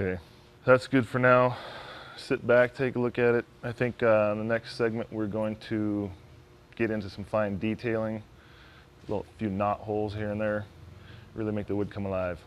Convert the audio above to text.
Okay, that's good for now. Sit back, take a look at it. I think in the next segment we're going to get into some fine detailing, a few knot holes here and there, really make the wood come alive.